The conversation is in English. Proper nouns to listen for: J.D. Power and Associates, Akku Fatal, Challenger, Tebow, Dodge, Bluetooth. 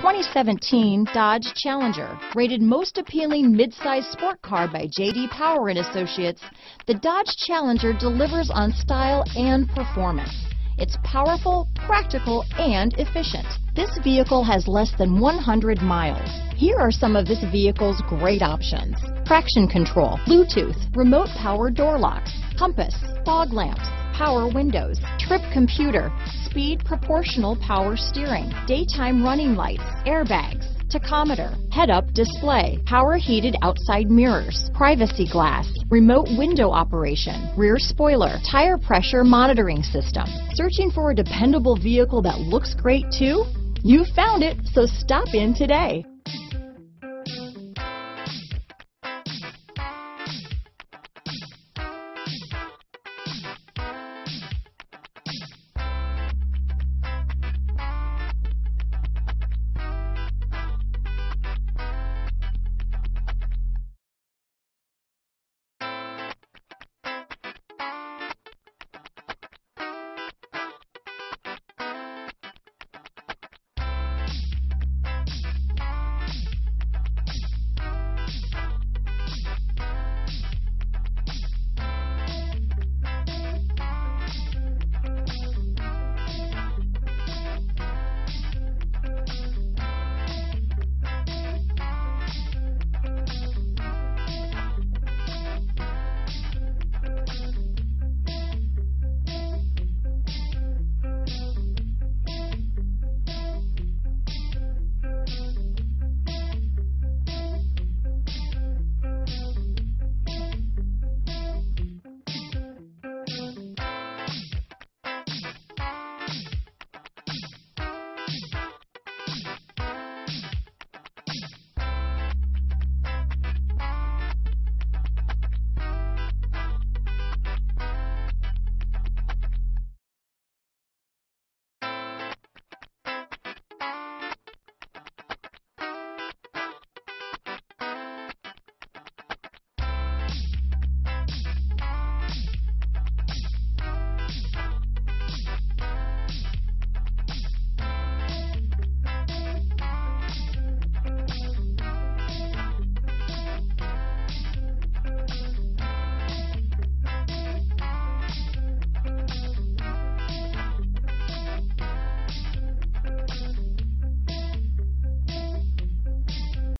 2017 Dodge Challenger, rated most appealing midsize sport car by J.D. Power and Associates, the Dodge Challenger delivers on style and performance. It's powerful, practical, and efficient. This vehicle has less than 100 miles. Here are some of this vehicle's great options: traction control, Bluetooth, remote power door locks, compass, fog lamps, power windows, trip computer, speed proportional power steering, daytime running lights, airbags, tachometer, head-up display, power heated outside mirrors, privacy glass, remote window operation, rear spoiler, tire pressure monitoring system. Searching for a dependable vehicle that looks great too? You found it, so stop in today.